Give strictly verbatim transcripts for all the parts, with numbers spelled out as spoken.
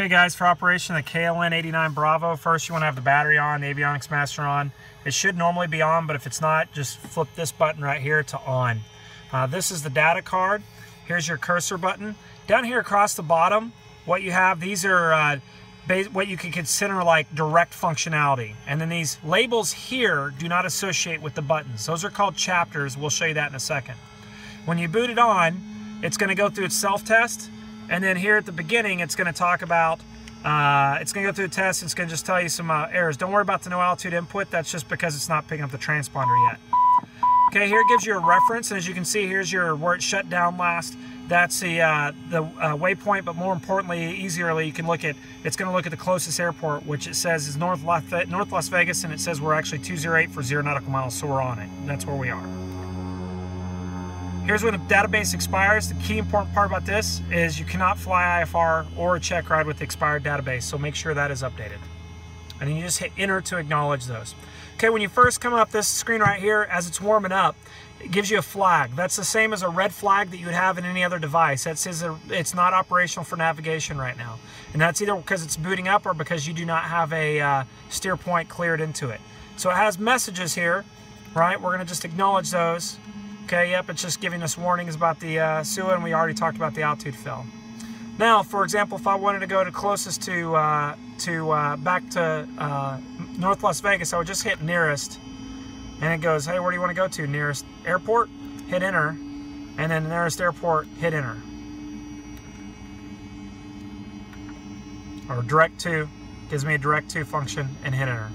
Okay guys, for operation the K L N eighty-nine Bravo, first you want to have the battery on, the avionics master on. It should normally be on, but if it's not, just flip this button right here to on. Uh, this is the data card. Here's your cursor button. Down here across the bottom, what you have, these are uh, what you can consider like direct functionality. And then these labels here do not associate with the buttons. Those are called chapters. We'll show you that in a second. When you boot it on, it's going to go through its self-test. And then here at the beginning, it's going to talk about, uh, it's going to go through a test. It's going to just tell you some uh, errors. Don't worry about the no altitude input. That's just because it's not picking up the transponder yet. Okay, here it gives you a reference. And as you can see, here's your where it shut down last. That's the, uh, the uh, waypoint, but more importantly, easierly, you can look at, it's going to look at the closest airport, which it says is North Las, North Las Vegas, and it says we're actually two zero eight for zero nautical miles, so we're on it. And that's where we are. Here's when the database expires. The key important part about this is you cannot fly I F R or a check ride with the expired database, so make sure that is updated. And then you just hit enter to acknowledge those. Okay, when you first come up this screen right here, as it's warming up, it gives you a flag. That's the same as a red flag that you would have in any other device. That says it's not operational for navigation right now. And that's either because it's booting up or because you do not have a uh, steer point cleared into it. So it has messages here, right? We're gonna just acknowledge those. Okay, yep, it's just giving us warnings about the uh, S U A, and we already talked about the altitude fill. Now, for example, if I wanted to go to closest to, uh, to uh, back to uh, North Las Vegas, I would just hit nearest, and it goes, hey, where do you want to go to? Nearest airport, hit enter, and then nearest airport, hit enter. Or direct to, gives me a direct to function, and hit enter.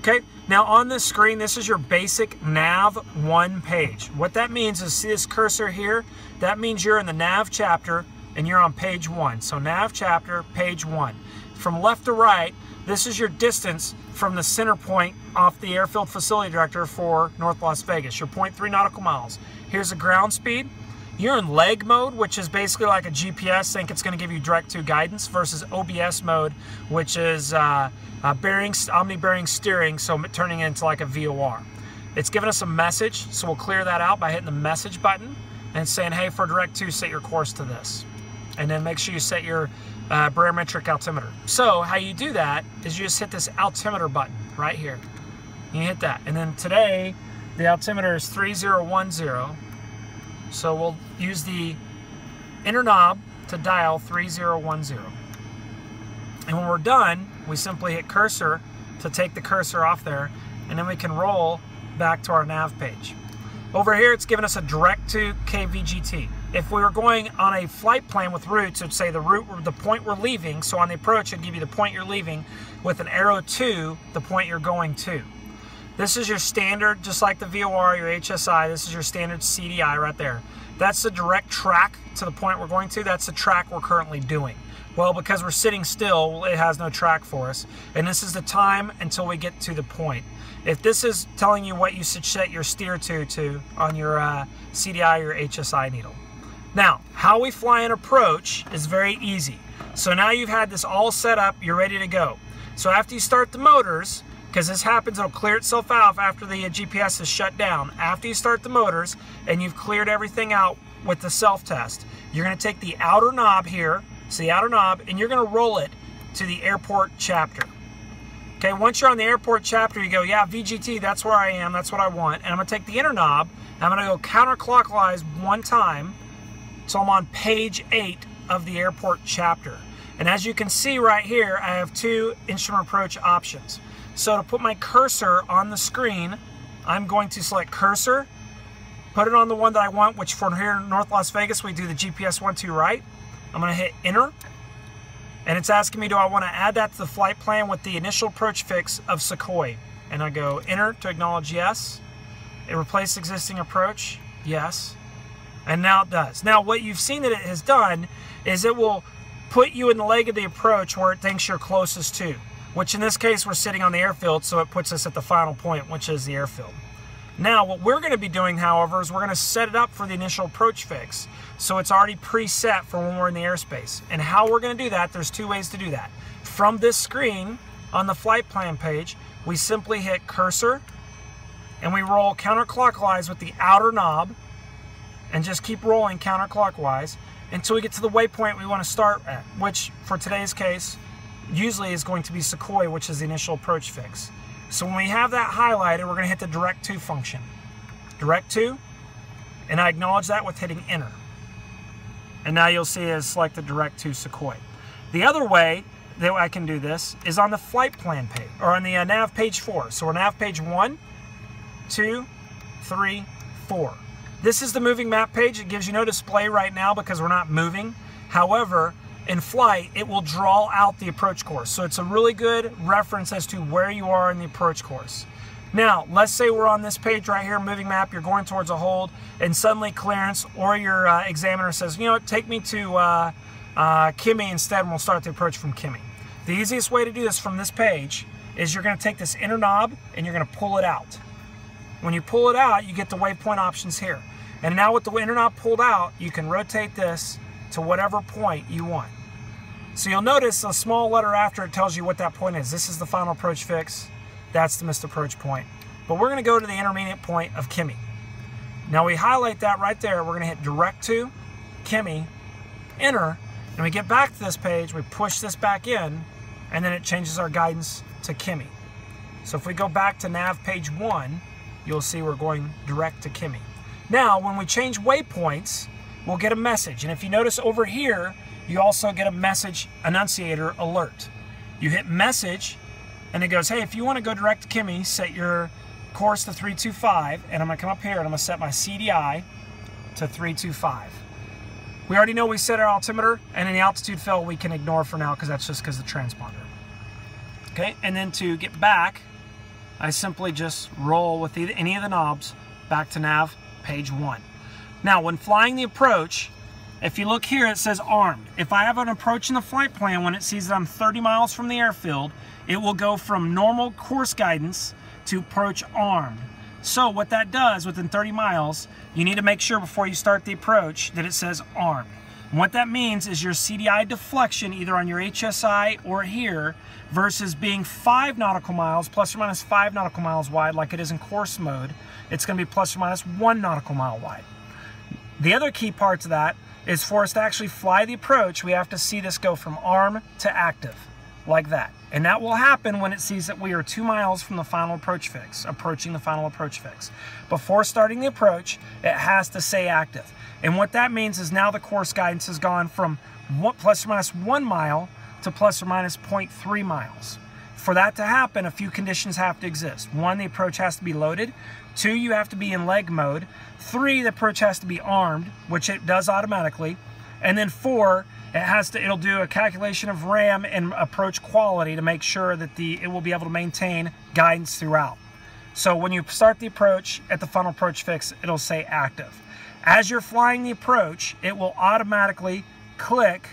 Okay, now on this screen, this is your basic N A V one page. What that means is, see this cursor here? That means you're in the N A V chapter and you're on page one. So N A V chapter, page one. From left to right, this is your distance from the center point off the airfield facility director for North Las Vegas, your zero point three nautical miles. Here's the ground speed. You're in leg mode, which is basically like a G P S. Think it's going to give you direct to guidance, versus O B S mode, which is uh, uh, bearing, omni-bearing steering, so turning it into like a V O R. It's giving us a message, so we'll clear that out by hitting the message button and saying, hey, for direct to, set your course to this. And then make sure you set your uh, barometric altimeter. So how you do that is you just hit this altimeter button right here. You hit that. And then today, the altimeter is three zero one zero. So we'll use the inner knob to dial three zero one zero. And when we're done, we simply hit cursor to take the cursor off there, and then we can roll back to our N A V page. Over here, it's giving us a direct to K V G T. If we were going on a flight plan with routes, it would say the route, the point we're leaving. So on the approach, it'd give you the point you're leaving with an arrow to the point you're going to. This is your standard, just like the V O R, your H S I, this is your standard C D I right there. That's the direct track to the point we're going to. That's the track we're currently doing. Well, because we're sitting still, it has no track for us. And this is the time until we get to the point. If this is telling you what you should set your steer to, to on your uh, C D I or H S I needle. Now, how we fly an approach is very easy. So now you've had this all set up, you're ready to go. So after you start the motors, because this happens, it'll clear itself out after the G P S is shut down. After you start the motors and you've cleared everything out with the self-test, you're gonna take the outer knob here, so the outer knob, and you're gonna roll it to the airport chapter. Okay, once you're on the airport chapter, you go, yeah, V G T, that's where I am, that's what I want. And I'm gonna take the inner knob, and I'm gonna go counterclockwise one time, so I'm on page eight of the airport chapter. And as you can see right here, I have two instrument approach options. So to put my cursor on the screen, I'm going to select cursor, put it on the one that I want, which for here in North Las Vegas, we do the G P S one two right. I'm gonna hit enter, and it's asking me, do I wanna add that to the flight plan with the initial approach fix of Sequoia? And I go enter to acknowledge yes. It replaced existing approach, yes. And now it does. Now what you've seen that it has done is it will put you in the leg of the approach where it thinks you're closest to, which in this case, we're sitting on the airfield, so it puts us at the final point, which is the airfield. Now, what we're gonna be doing, however, is we're gonna set it up for the initial approach fix. So it's already preset for when we're in the airspace. And how we're gonna do that, there's two ways to do that. From this screen on the flight plan page, we simply hit cursor, and we roll counterclockwise with the outer knob, and just keep rolling counterclockwise. until we get to the waypoint we want to start at, which for today's case usually is going to be Sequoia, which is the initial approach fix. So when we have that highlighted, we're going to hit the direct to function. Direct to, and I acknowledge that with hitting enter. And now you'll see it's selected direct to Sequoia. The other way that I can do this is on the flight plan page, or on the uh, nav page four. So we're nav page one, two, three, four. This is the moving map page. It gives you no display right now because we're not moving. However, in flight, it will draw out the approach course. So it's a really good reference as to where you are in the approach course. Now, let's say we're on this page right here, moving map, you're going towards a hold, and suddenly clearance or your uh, examiner says, you know what, take me to uh, uh, Kimmy instead, and we'll start the approach from Kimmy. The easiest way to do this from this page is you're gonna take this inner knob and you're gonna pull it out. When you pull it out, you get the waypoint options here. And now with the inner knob pulled out, you can rotate this to whatever point you want. So you'll notice a small letter after it tells you what that point is. This is the final approach fix. That's the missed approach point. But we're gonna go to the intermediate point of Kimmy. Now we highlight that right there. We're gonna hit direct to, Kimmy, enter, and we get back to this page, we push this back in, and then it changes our guidance to Kimmy. So if we go back to nav page one, you'll see we're going direct to Kimmy. Now, when we change waypoints, we'll get a message. And if you notice over here, you also get a message enunciator alert. You hit message, and it goes, hey, if you want to go direct to Kimmy, set your course to three two five, and I'm going to come up here and I'm going to set my C D I to three two five. We already know we set our altimeter, and any altitude fill we can ignore for now because that's just because of the transponder. Okay, and then to get back, I simply just roll with either, any of the knobs back to nav page one. Now, when flying the approach, if you look here, it says armed. If I have an approach in the flight plan, when it sees that I'm thirty miles from the airfield, it will go from normal course guidance to approach armed. So what that does within thirty miles, you need to make sure before you start the approach that it says armed. And what that means is your C D I deflection either on your H S I or here versus being five nautical miles, plus or minus five nautical miles wide like it is in course mode, it's gonna be plus or minus one nautical mile wide. The other key part to that is for us to actually fly the approach, we have to see this go from arm to active, like that. And that will happen when it sees that we are two miles from the final approach fix, approaching the final approach fix. Before starting the approach, it has to say active. And what that means is now the course guidance has gone from one, plus or minus one mile to plus or minus zero point three miles. For that to happen, a few conditions have to exist. One, the approach has to be loaded. Two, you have to be in leg mode. Three, the approach has to be armed, which it does automatically. And then four, it has to, it'll do a calculation of RAM and approach quality to make sure that the it will be able to maintain guidance throughout. So when you start the approach at the final approach fix, it'll say active. As you're flying the approach, it will automatically click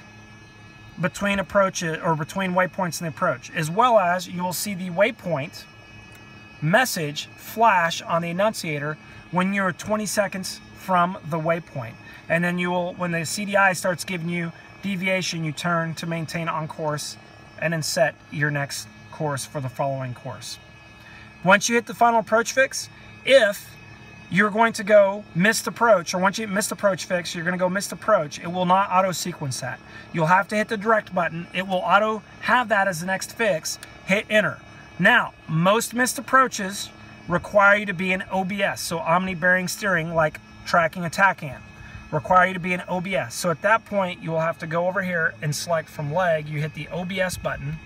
between approaches or between waypoints and the approach, as well as you will see the waypoint message flash on the enunciator when you're twenty seconds from the waypoint. And then you will, when the C D I starts giving you deviation, you turn to maintain on course and then set your next course for the following course. Once you hit the final approach fix, if you're going to go missed approach, or once you hit missed approach fix, you're gonna go missed approach, it will not auto sequence that. You'll have to hit the direct button. It will auto have that as the next fix, hit enter. Now, most missed approaches require you to be in O B S, so omni bearing steering, like tracking a TACAN, require you to be in O B S. So at that point, you will have to go over here and select from leg, you hit the O B S button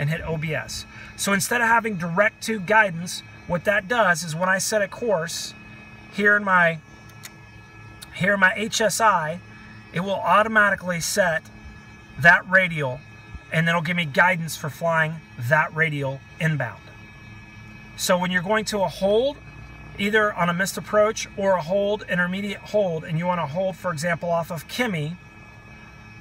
and hit O B S. So instead of having direct to guidance, what that does is when I set a course, Here in, my, here in my H S I, it will automatically set that radial, and it'll give me guidance for flying that radial inbound. So when you're going to a hold, either on a missed approach or a hold, intermediate hold, and you want to hold, for example, off of Kimmy,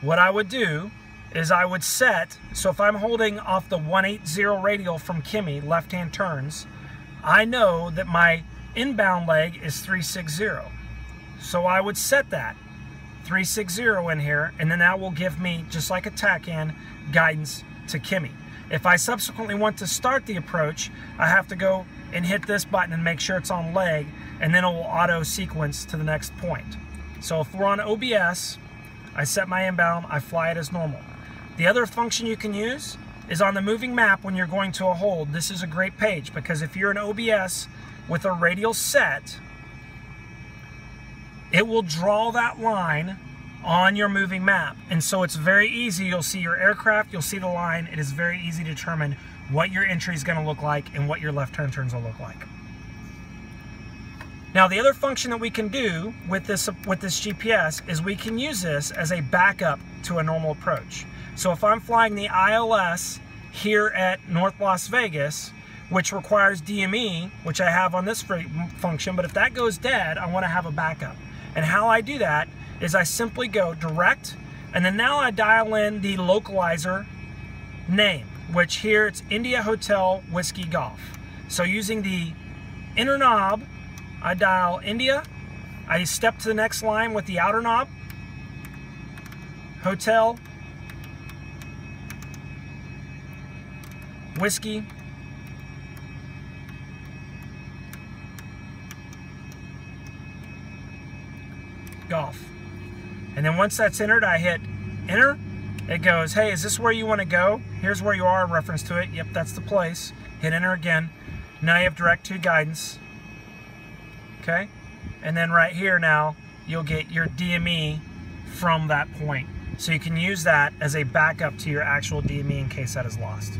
what I would do is I would set, so if I'm holding off the one eighty radial from Kimmy, left-hand turns, I know that my inbound leg is three sixty. So I would set that three sixty in here, and then that will give me, just like a TACAN, guidance to Kimmy. If I subsequently want to start the approach, I have to go and hit this button and make sure it's on leg, and then it will auto sequence to the next point. So if we're on O B S, I set my inbound, I fly it as normal. The other function you can use is on the moving map when you're going to a hold. This is a great page because if you're an O B S with a radial set, it will draw that line on your moving map. And so it's very easy. You'll see your aircraft, you'll see the line. It is very easy to determine what your entry is going to look like and what your left turn turns will look like. Now the other function that we can do with this, with this G P S is we can use this as a backup to a normal approach. So if I'm flying the I L S here at North Las Vegas, which requires D M E, which I have on this function, but if that goes dead, I want to have a backup. And how I do that is I simply go direct, and then now I dial in the localizer name, which here it's India Hotel Whiskey Golf. So using the inner knob, I dial India, I step to the next line with the outer knob, Hotel, Whiskey, Golf. And then once that's entered, I hit enter. It goes, hey, is this where you want to go? Here's where you are, reference to it. Yep, that's the place. Hit enter again. Now you have direct to guidance. Okay? And then right here now, you'll get your D M E from that point. So you can use that as a backup to your actual D M E in case that is lost.